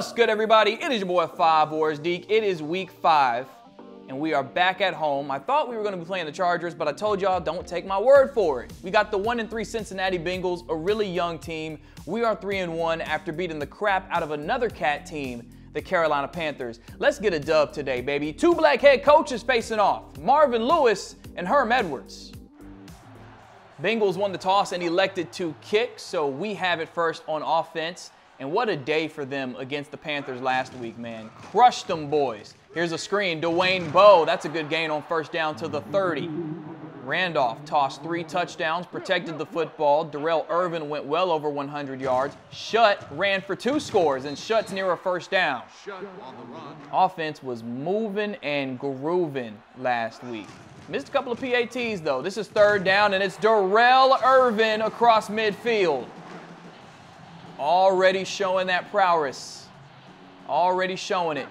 What's good, everybody? It is your boy FiveWarsDeac. It is week 5, and we are back at home. I thought we were going to be playing the Chargers, but I told y'all don't take my word for it. We got the 1-3 Cincinnati Bengals, a really young team. We are 3-1 after beating the crap out of another cat team, the Carolina Panthers. Let's get a dub today, baby. Two black head coaches facing off, Marvin Lewis and Herm Edwards. Bengals won the toss and elected to kick, so we have it first on offense. And what a day for them against the Panthers last week, man. Crushed them, boys. Here's a screen, DeWayne Bowe. That's a good gain on first down to the 30. Randolph tossed 3 touchdowns, protected the football. Darrell Irvin went well over 100 yards. Shutt ran for 2 scores, and Shutt's near a first down. Offense was moving and grooving last week. Missed a couple of PATs, though. This is third down, and it's Darrell Irvin across midfield. Already showing that prowess. Already showing it.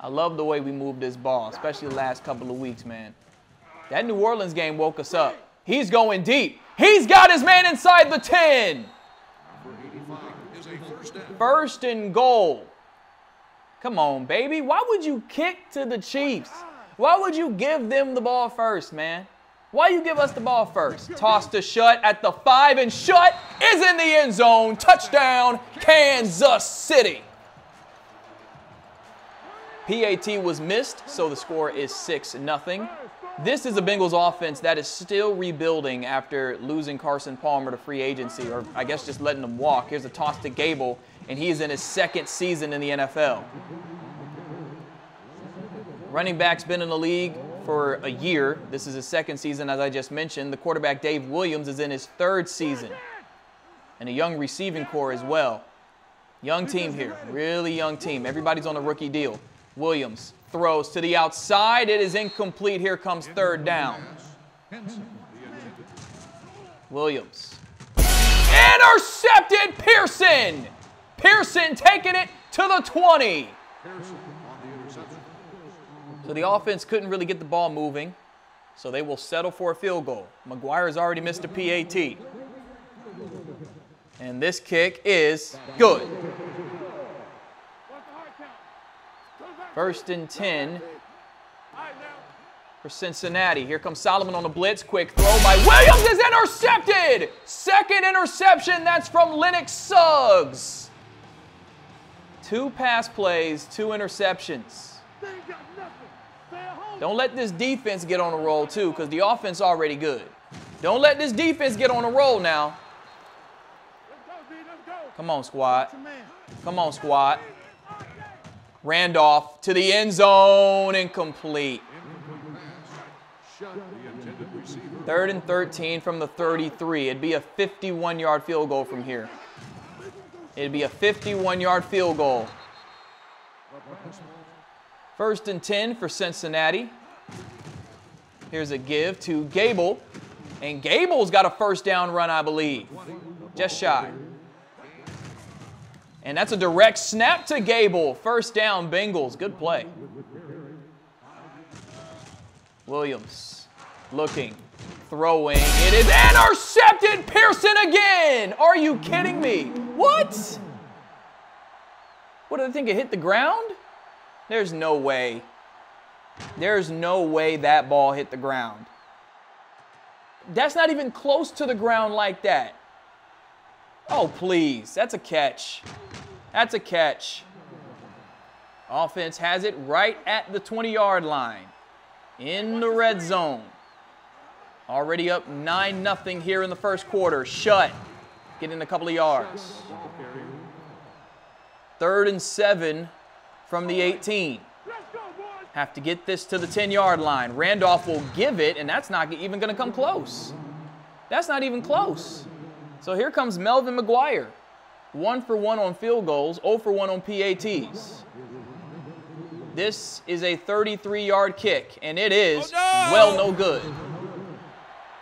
I love the way we moved this ball, especially the last couple of weeks, man. That New Orleans game woke us up. He's going deep. He's got his man inside the 10. First and goal. Come on, baby. Why would you kick to the Chiefs? Why would you give them the ball first, man? Why you give us the ball first? Toss to Shutt at the 5, and Shutt is in the end zone. Touchdown, Kansas City. PAT was missed, so the score is 6-0. This is a Bengals offense that is still rebuilding after losing Carson Palmer to free agency, or I guess just letting him walk. Here's a toss to Gable, and he is in his 2nd season in the NFL. Running back's been in the league for a year. This is his 2nd season, as I just mentioned. The quarterback, Dave Williams, is in his 3rd season. And a young receiving core as well. Young team here, really young team. Everybody's on a rookie deal. Williams throws to the outside. It is incomplete. Here comes third down. Williams. Intercepted Pearson! Pearson taking it to the 20. So the offense couldn't really get the ball moving, so they will settle for a field goal. McGuire has already missed a PAT. And this kick is good. 1st and 10 for Cincinnati. Here comes Solomon on the blitz. Quick throw by Williams is intercepted! 2nd interception, that's from Lennox Suggs. 2 pass plays, 2 interceptions. Don't let this defense get on a roll, too, because the offense already good. Don't let this defense get on a roll now. Come on, squad. Come on, squad. Randolph to the end zone. Incomplete. 3rd and 13 from the 33. It'd be a 51-yard field goal from here. It'd be a 51-yard field goal. 1st and 10 for Cincinnati. Here's a give to Gable. And Gable's got a first down run, I believe. Just shy. And that's a direct snap to Gable. First down, Bengals. Good play. Williams looking, throwing. It is intercepted. Pearson again. Are you kidding me? What? What, do they think it hit the ground? There's no way. There's no way that ball hit the ground. That's not even close to the ground like that. Oh, please. That's a catch. That's a catch. Offense has it right at the 20-yard line in the red zone. Already up 9-0 here in the 1st quarter. Shutt getting a couple of yards. 3rd and 7. From the 18. Have to get this to the 10-yard line. Randolph will give it, and that's not even going to come close. That's not even close. So here comes Melvin McGuire. 1 for 1 on field goals, 0 for 1 on PATs. This is a 33-yard kick, and it is no good.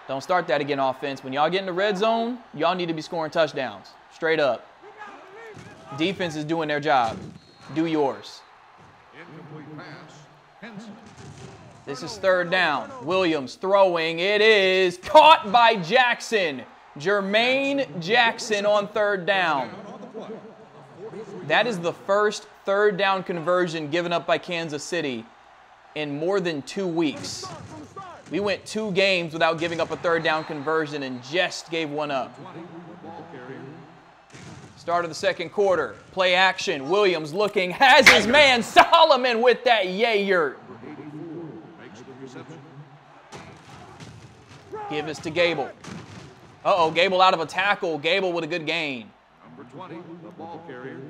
Don't start that again, offense. When y'all get in the red zone, y'all need to be scoring touchdowns. Straight up. Defense is doing their job. Do yours. This is 3rd down. Williams throwing. It is caught by Jackson. Jermaine Jackson on 3rd down. That is the first third down conversion given up by Kansas City in more than 2 weeks. We went 2 games without giving up a third down conversion and just gave one up. Start of the second quarter, play action. Williams looking, has his man Solomon with that yay-yurt. Give us to Gable. Uh-oh, Gable out of a tackle. Gable with a good gain. Number 20, the ball carrier.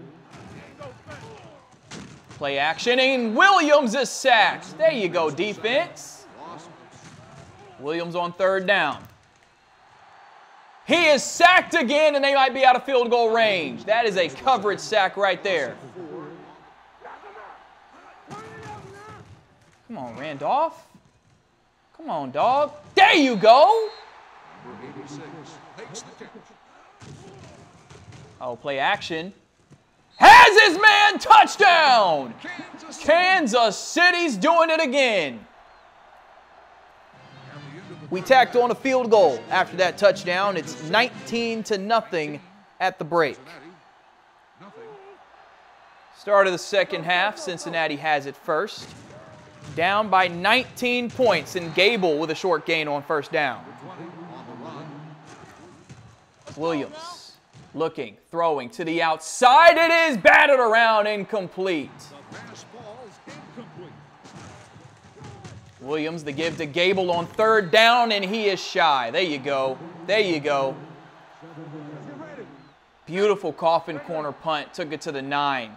Play action, and Williams is sacked. There you go, defense. Williams on third down. He is sacked again, and they might be out of field goal range. That is a coverage sack right there. Come on, Randolph. Come on, dog. There you go. Oh, play action. Has his man, touchdown! Kansas City's doing it again. We tacked on a field goal after that touchdown. It's 19-0 at the break. Start of the second half, Cincinnati has it first. Down by 19 points, and Gable with a short gain on first down. Williams looking, throwing to the outside. It is batted around, incomplete. Williams the give to Gable on third down, and he is shy. There you go. There you go. Beautiful coffin corner punt. Took it to the 9.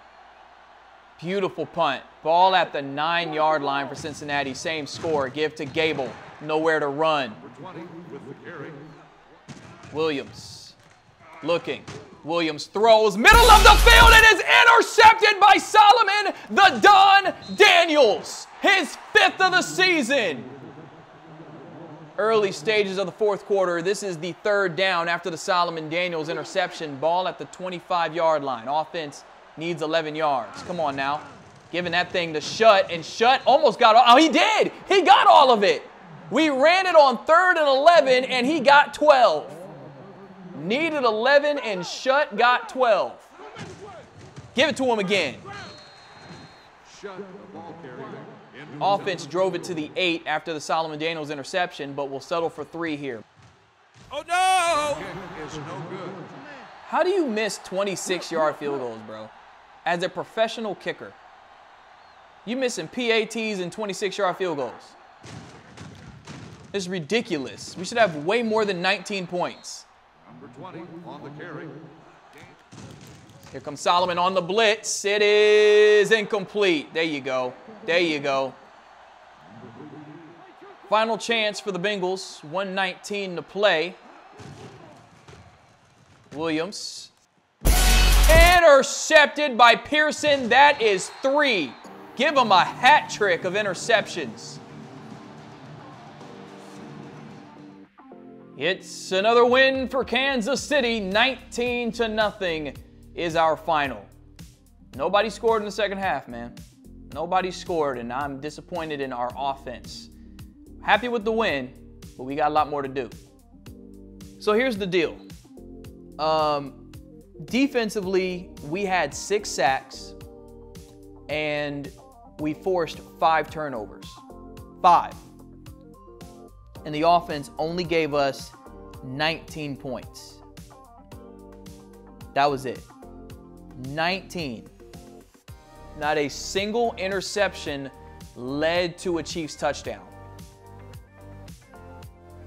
Beautiful punt. Ball at the 9-yard line for Cincinnati. Same score. Give to Gable. Nowhere to run. Williams looking. Williams throws. Middle of the field. It is intercepted by Solomon the Don Daniels. His 5th of the season. Early stages of the fourth quarter. This is the third down after the Solomon Daniels interception. Ball at the 25-yard line. Offense needs 11 yards. Come on now. Giving that thing to Shutt, and Shutt almost got all. Oh, he did. He got all of it. We ran it on 3rd and 11, and he got 12. Needed 11, and Shutt got 12. Give it to him again. Offense drove it to the 8 after the Solomon Daniels interception, but will settle for 3 here. Oh, no! It's no good. How do you miss 26-yard field goals, bro? As a professional kicker, you missing PATs and 26-yard field goals. It's ridiculous. We should have way more than 19 points. Number 20 on the carry. Here comes Solomon on the blitz. It is incomplete. There you go. There you go. Final chance for the Bengals. 1:19 to play. Williams. Intercepted by Pearson. That is 3. Give him a hat trick of interceptions. It's another win for Kansas City. 19-0 is our final. Nobody scored in the second half, man. Nobody scored, and I'm disappointed in our offense. Happy with the win, but we got a lot more to do. So here's the deal. Defensively, we had 6 sacks, and we forced 5 turnovers. 5. And the offense only gave us 19 points. That was it. 19. Not a single interception led to a Chiefs touchdown.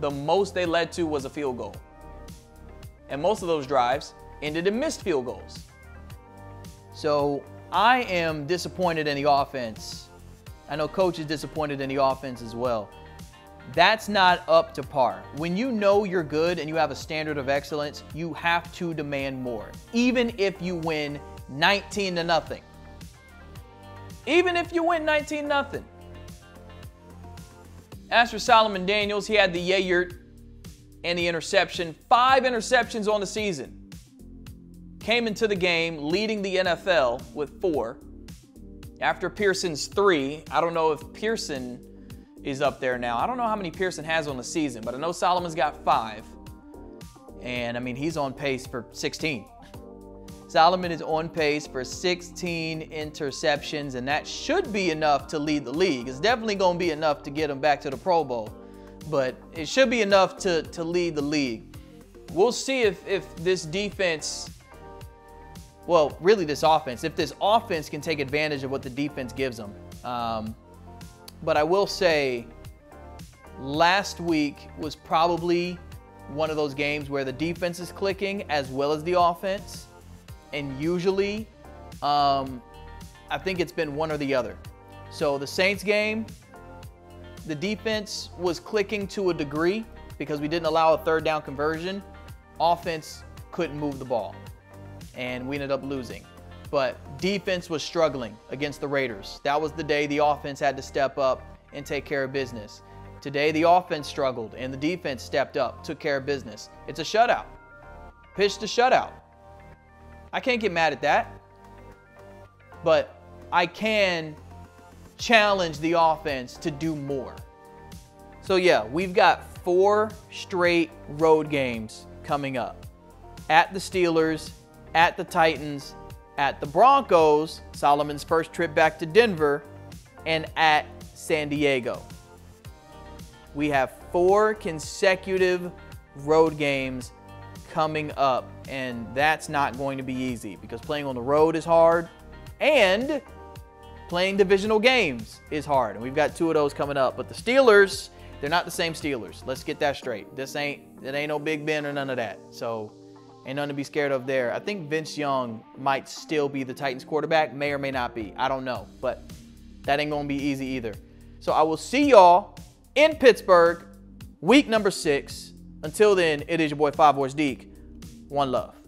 The most they led to was a field goal. And most of those drives ended in missed field goals. So I am disappointed in the offense. I know coach is disappointed in the offense as well. That's not up to par. When you know you're good and you have a standard of excellence, you have to demand more. Even if you win 19-0. Even if you win 19-0. As for Solomon Daniels, he had the yay-yurt and the interception. 5 interceptions on the season. Came into the game leading the NFL with 4. After Pearson's 3, I don't know if Pearson is up there now. I don't know how many Pearson has on the season, but I know Solomon's got 5. And, I mean, he's on pace for 16. Solomon is on pace for 16 interceptions, and that should be enough to lead the league. It's definitely going to be enough to get him back to the Pro Bowl, but it should be enough to lead the league. We'll see if this defense, well, really this offense, if this offense can take advantage of what the defense gives them. But I will say, last week was probably one of those games where the defense is clicking as well as the offense. And usually, I think it's been one or the other. So the Saints game, the defense was clicking to a degree because we didn't allow a third down conversion. Offense couldn't move the ball, and we ended up losing. But defense was struggling against the Raiders. That was the day the offense had to step up and take care of business. Today, the offense struggled, and the defense stepped up, took care of business. It's a shutout. Pitch to shutout. I can't get mad at that. But I can challenge the offense to do more. So, yeah, we've got 4 straight road games coming up. At the Steelers, at the Titans, at the Broncos, Solomon's first trip back to Denver, and at San Diego. We have 4 consecutive road games coming up, and that's not going to be easy because playing on the road is hard and playing divisional games is hard, and we've got 2 of those coming up. But the Steelers, they're not the same Steelers. Let's get that straight. It ain't no Big Ben or none of that, so ain't nothing to be scared of there. I think Vince Young might still be the Titans quarterback, may or may not be. I don't know, but that ain't going to be easy either. So I will see y'all in Pittsburgh, week number 6. Until then, it is your boy FiveWarsDeac. One love.